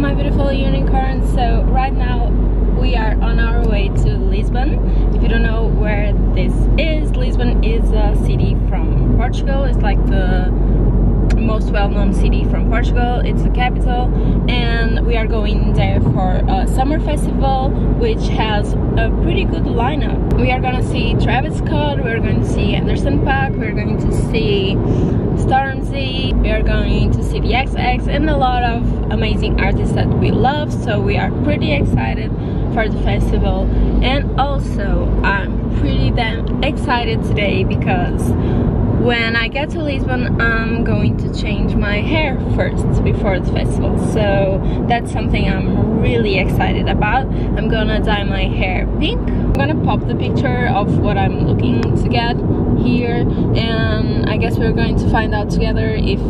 my beautiful unicorns. So right now we are on our way to Lisbon. If you don't know where this is, Lisbon is a city from Portugal. It's like the most well-known city from Portugal. It's the capital, and we are going there for a summer festival which has a pretty good lineup. We are gonna see Travis Scott, we're going to see Anderson Paak, we're going to see Stormzy, we are going to see the XX, and a lot of amazing artists that we love. So we are pretty excited for the festival, and also I'm pretty damn excited today because when I get to Lisbon, I'm going to change my hair first before the festival. So that's something I'm really excited about. I'm gonna dye my hair pink. I'm gonna pop the picture of what I'm looking to get here, and I guess we're going to find out together if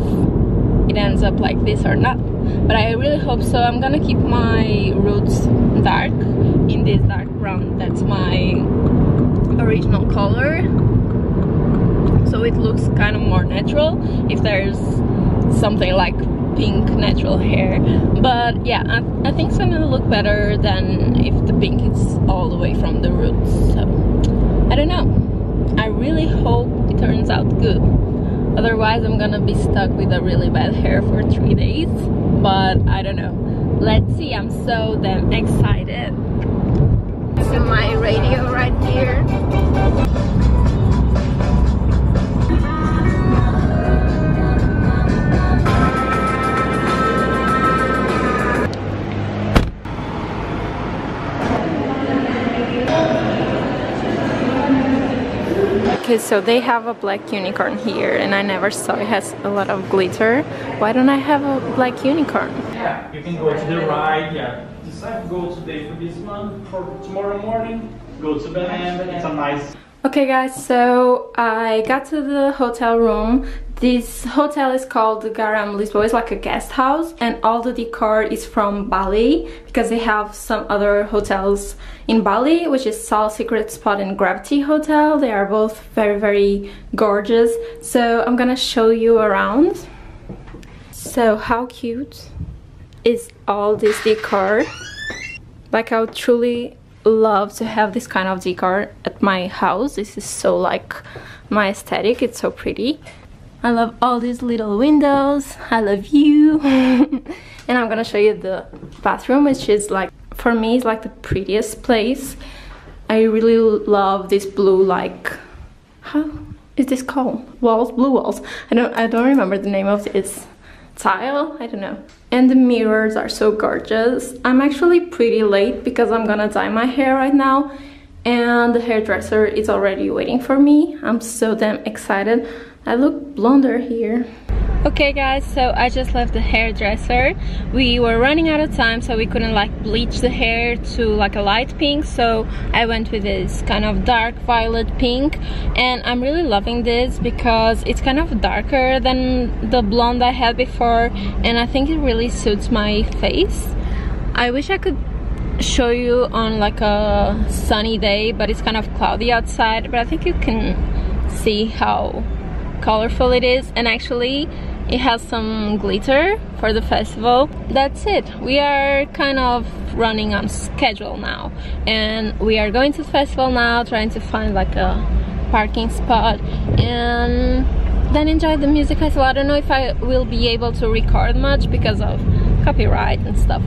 it ends up like this or not. But I really hope so. I'm gonna keep my roots dark, in this dark brown. That's my original color. So it looks kind of more natural if there's something like pink natural hair. But yeah, I think it's gonna look better than if the pink is all the way from the roots. So I don't know. I really hope it turns out good. Otherwise I'm gonna be stuck with a really bad hair for 3 days. But I don't know. Let's see, I'm so damn excited. This is my radio right here. Okay, so they have a black unicorn here, and I never saw it. Has a lot of glitter. Why don't I have a black unicorn? Yeah, you can go to the right, yeah. Decide go today for this one, for tomorrow morning, go to Belém, it's a nice... Okay guys, so I got to the hotel room. This hotel is called Garam Lisboa. It's like a guest house, and all the decor is from Bali because they have some other hotels in Bali, which is Sol Secret Spot and Gravity Hotel. They are both very gorgeous. So I'm gonna show you around. So how cute is all this decor? Like, I would truly love to have this kind of decor at my house. This is so like my aesthetic. It's so pretty. I love all these little windows. I love you. And I'm gonna show you the bathroom, which is like, for me, it's like the prettiest place. I really love this blue, like, how is this called? Walls, blue walls. I don't remember the name of this tile, I don't know. And the mirrors are so gorgeous. I'm actually pretty late because I'm gonna dye my hair right now, and the hairdresser is already waiting for me. I'm so damn excited. I look blonder here. Okay guys, so I just left the hairdresser. We were running out of time, so we couldn't like bleach the hair to like a light pink, so I went with this kind of dark violet pink, and I'm really loving this because it's kind of darker than the blonde I had before, and I think it really suits my face. I wish I could show you on like a sunny day, but it's kind of cloudy outside, but I think you can see how colorful it is, and actually it has some glitter for the festival. That's it. We are kind of running on schedule now, and we are going to the festival now, trying to find like a parking spot and then enjoy the music festival. I don't know if I will be able to record much because of copyright and stuff,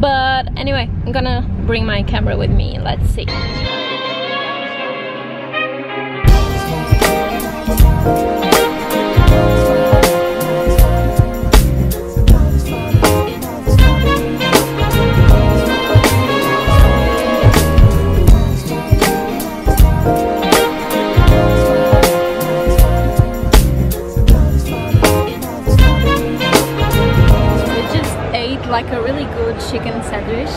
but anyway, I'm gonna bring my camera with me. Let's see. Like a really good chicken sandwich,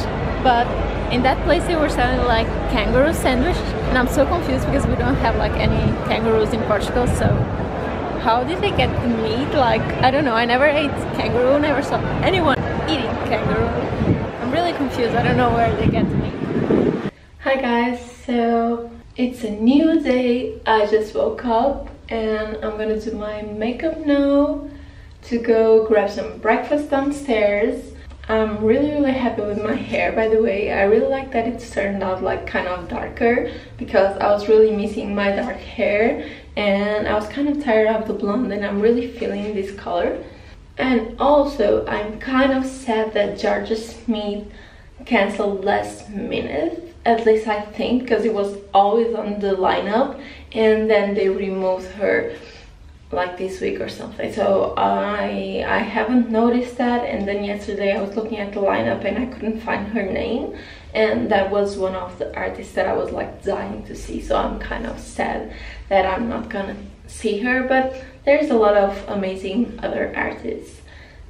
but in that place they were selling like kangaroo sandwich, and I'm so confused because we don't have like any kangaroos in Portugal. So how did they get the meat? Like, I don't know. I never ate kangaroo, never saw anyone eating kangaroo. I'm really confused. I don't know where they get the meat. Hi guys, so it's a new day. I just woke up and I'm gonna do my makeup now to go grab some breakfast downstairs. I'm I'm really happy with my hair, by the way. I really like that it's turned out like kind of darker, because I was really missing my dark hair and I was kind of tired of the blonde, and I'm really feeling this color. And also I'm kind of sad that Georgia Smith cancelled last minute, at least I think, because it was always on the lineup, and then they removed her like this week or something. So I haven't noticed that, and then yesterday I was looking at the lineup and I couldn't find her name, and that was one of the artists that I was like dying to see. So I'm kind of sad that I'm not gonna see her, but there's a lot of amazing other artists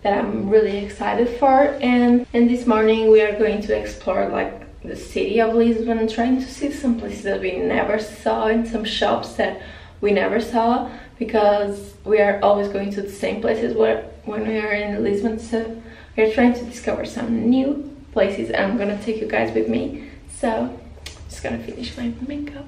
that I'm really excited for. And this morning we are going to explore like the city of Lisbon, trying to see some places that we never saw and some shops that we never saw, because we are always going to the same places when we are in Lisbon. So we're trying to discover some new places, and I'm gonna take you guys with me. So I'm just gonna finish my makeup.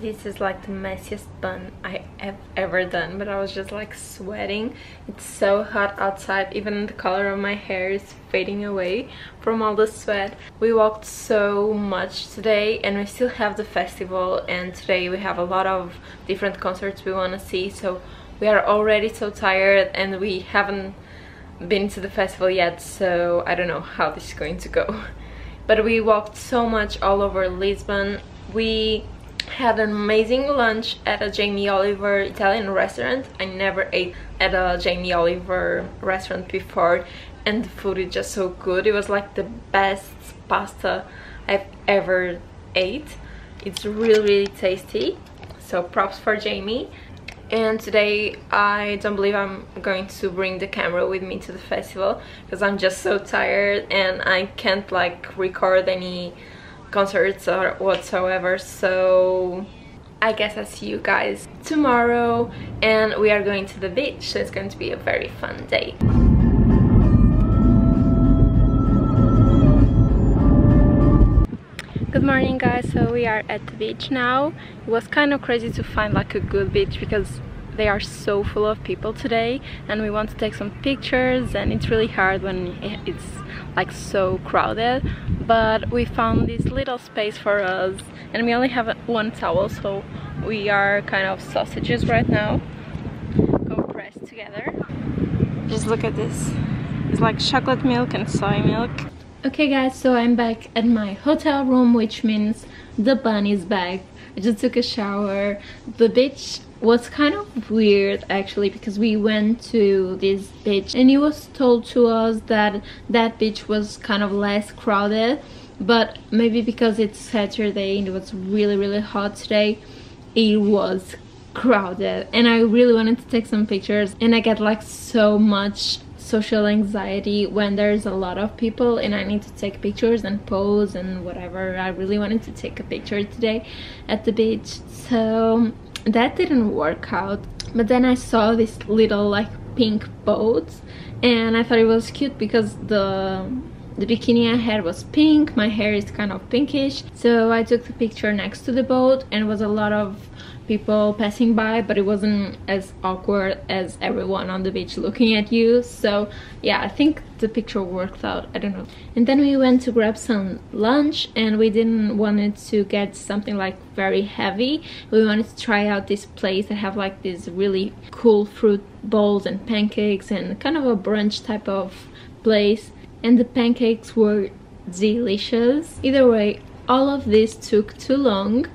This is like the messiest bun I have ever done, but I was just like sweating. It's so hot outside, even the color of my hair is fading away from all the sweat. We walked so much today, and we still have the festival, and today we have a lot of different concerts we want to see, so we are already so tired, and we haven't been to the festival yet, so I don't know how this is going to go. But we walked so much all over Lisbon. We had an amazing lunch at a Jamie Oliver Italian restaurant. I never ate at a Jamie Oliver restaurant before, and the food is just so good. It was like the best pasta I've ever ate. It's really, really tasty, so props for Jamie. And today I don't believe I'm going to bring the camera with me to the festival, because I'm just so tired and I can't like record any concerts or whatsoever. So I guess I'll see you guys tomorrow, and we are going to the beach, so it's going to be a very fun day. Good morning guys, so we are at the beach now. It was kind of crazy to find like a good beach, because they are so full of people today, and we want to take some pictures, and it's really hard when it's like so crowded. But we found this little space for us, and we only have one towel, so we are kind of sausages right now, compressed together. Just look at this, it's like chocolate milk and soy milk. Okay guys, so I'm back at my hotel room, which means the bun is back. I just took a shower. The beach was kind of weird actually, because we went to this beach and it was told to us that that beach was kind of less crowded, but maybe because it's Saturday and it was really, really hot today, it was crowded, and I really wanted to take some pictures. And I get like so much social anxiety when there's a lot of people and I need to take pictures and pose and whatever. I really wanted to take a picture today at the beach, so that didn't work out. But then I saw this little like pink boat, and I thought it was cute because the bikini I had was pink, my hair is kind of pinkish, so I took the picture next to the boat, and it was a lot of people passing by, but it wasn't as awkward as everyone on the beach looking at you. So yeah, I think the picture worked out, I don't know. And then we went to grab some lunch, and we didn't want to get something like very heavy. We wanted to try out this place that have like these really cool fruit bowls and pancakes, and kind of a brunch type of place. And the pancakes were delicious. Either way, all of this took too long.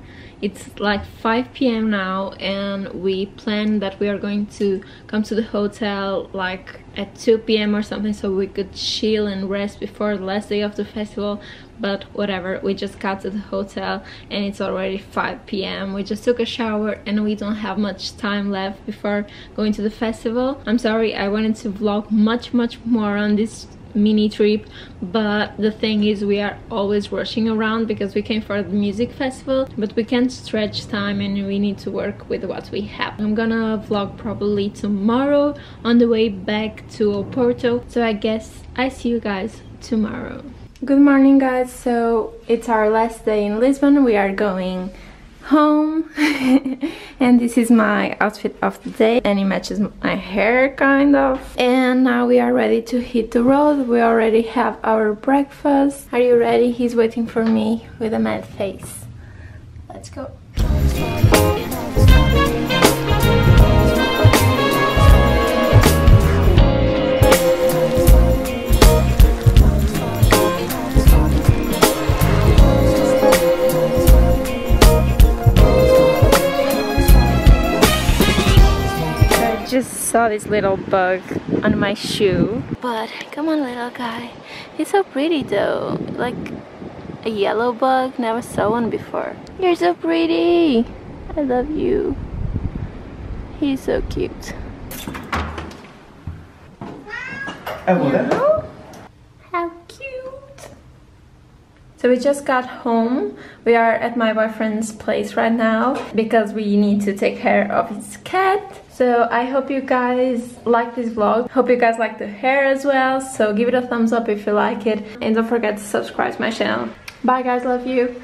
It's like 5 PM now, and we planned that we are going to come to the hotel like at 2 PM or something so we could chill and rest before the last day of the festival, but whatever, we just got to the hotel and it's already 5 PM. We just took a shower and we don't have much time left before going to the festival. I'm sorry, I wanted to vlog much more on this mini trip, but the thing is we are always rushing around because we came for the music festival, but we can't stretch time and we need to work with what we have. I'm gonna vlog probably tomorrow on the way back to Oporto, so I guess I see you guys tomorrow. Good morning guys, so it's our last day in Lisbon. We are going home and this is my outfit of the day, and it matches my hair kind of. And now we are ready to hit the road. We already have our breakfast. Are you ready? He's waiting for me with a mad face. Let's go. Saw this little bug on my shoe, but come on little guy, he's so pretty though, like a yellow bug, never saw one before. You're so pretty, I love you. He's so cute. Hello? How cute. So we just got home. We are at my boyfriend's place right now because we need to take care of his cat. So I hope you guys like this vlog. Hope you guys like the hair as well. So give it a thumbs up if you like it. And don't forget to subscribe to my channel. Bye guys, love you.